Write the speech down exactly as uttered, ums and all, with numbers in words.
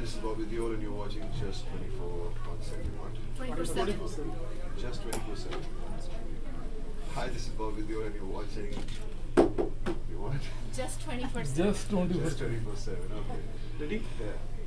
this is Bobby Deol and you're watching Just twenty-four seven one. Just twenty-four seven. Hi, this is Bobby Deol and you're watching. You what? Just twenty-four seven. Just twenty-four seven. Okay. Ready? Yeah.